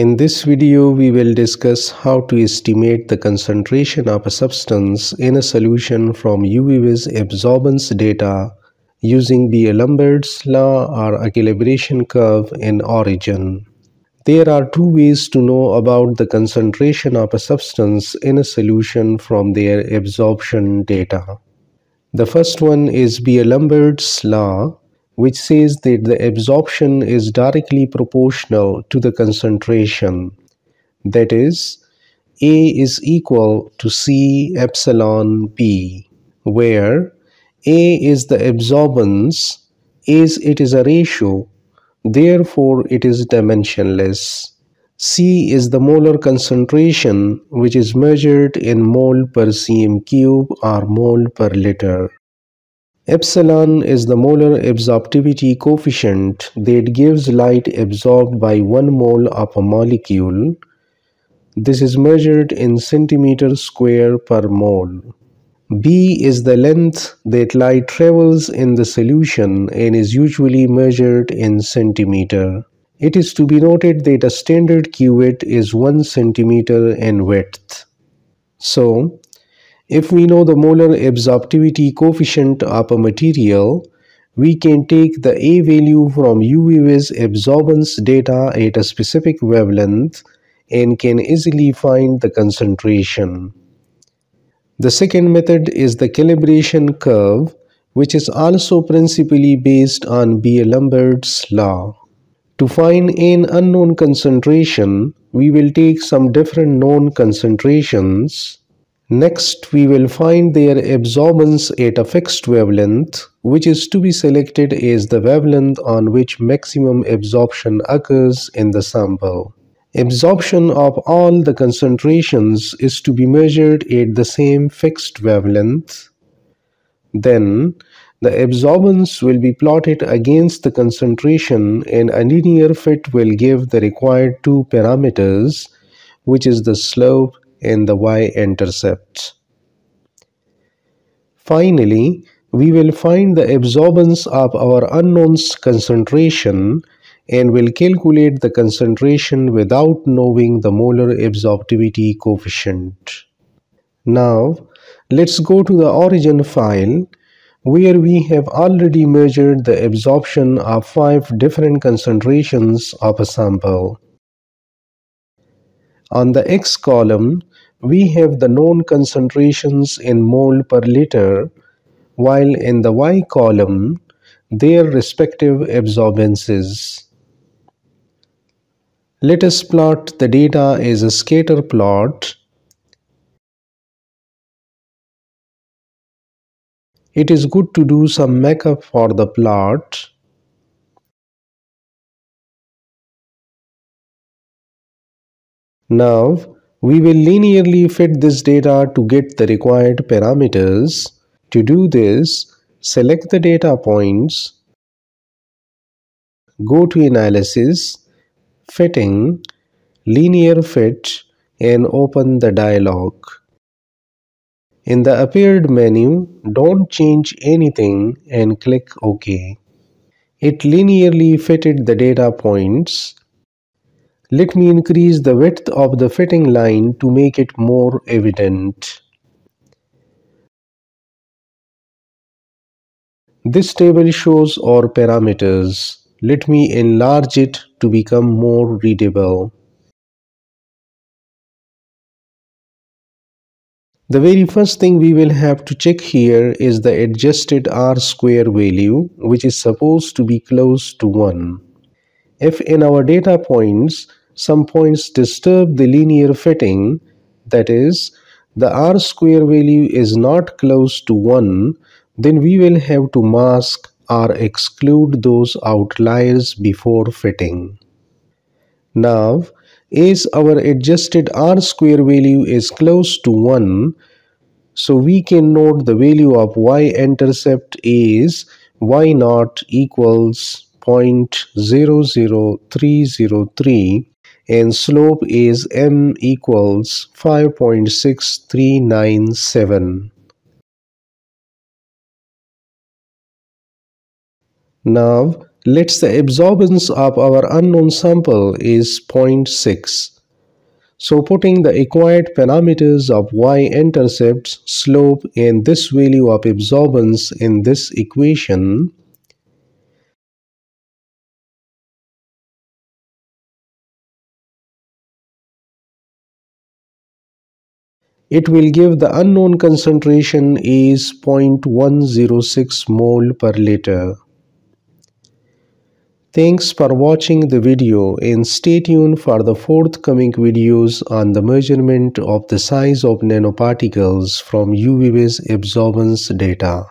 In this video, we will discuss how to estimate the concentration of a substance in a solution from UV-Vis absorbance data using Beer-Lambert's law or a calibration curve in Origin. There are two ways to know about the concentration of a substance in a solution from their absorption data. The first one is Beer-Lambert's law, which says that the absorption is directly proportional to the concentration. That is, A is equal to C epsilon B, where A is the absorbance, as it is a ratio, therefore it is dimensionless. C is the molar concentration, which is measured in mole per cm cube or mole per liter. Epsilon is the molar absorptivity coefficient that gives light absorbed by 1 mole of a molecule. This is measured in centimeter square per mole. B is the length that light travels in the solution and is usually measured in centimeter. It is to be noted that a standard cuvette is 1 centimeter in width. So, if we know the molar absorptivity coefficient of a material, we can take the A value from UV-Vis absorbance data at a specific wavelength and can easily find the concentration. The second method is the calibration curve, which is also principally based on Beer-Lambert's law. To find an unknown concentration, we will take some different known concentrations. Next, we will find their absorbance at a fixed wavelength, which is to be selected as the wavelength on which maximum absorption occurs in the sample. Absorption of all the concentrations is to be measured at the same fixed wavelength. Then, the absorbance will be plotted against the concentration and a linear fit will give the required two parameters, which is the slope and the y-intercept. Finally, we will find the absorbance of our unknown concentration and will calculate the concentration without knowing the molar absorptivity coefficient. Now, let's go to the Origin file where we have already measured the absorption of 5 different concentrations of a sample. On the X column, we have the known concentrations in mole per liter, while in the Y column, their respective absorbances. Let us plot the data as a scatter plot. It is good to do some makeup for the plot. Now, we will linearly fit this data to get the required parameters. To do this, select the data points, go to Analysis, Fitting, Linear Fit, and open the dialog. In the appeared menu, don't change anything and click OK. It linearly fitted the data points. Let me increase the width of the fitting line to make it more evident. This table shows our parameters. Let me enlarge it to become more readable. The very first thing we will have to check here is the adjusted R-square value, which is supposed to be close to 1. If in our data points, some points disturb the linear fitting, that is, the R-square value is not close to 1, then we will have to mask or exclude those outliers before fitting. Now, as our adjusted R-square value is close to 1, so we can note the value of y-intercept is y0 equals 0.00303 and slope is m equals 5.6397. Now Let's say absorbance of our unknown sample is 0.6. So putting the required parameters of y-intercepts, slope and this value of absorbance in this equation, it will give the unknown concentration is 0.106 mole per liter. Thanks for watching the video and stay tuned for the forthcoming videos on the measurement of the size of nanoparticles from UV-Vis absorbance data.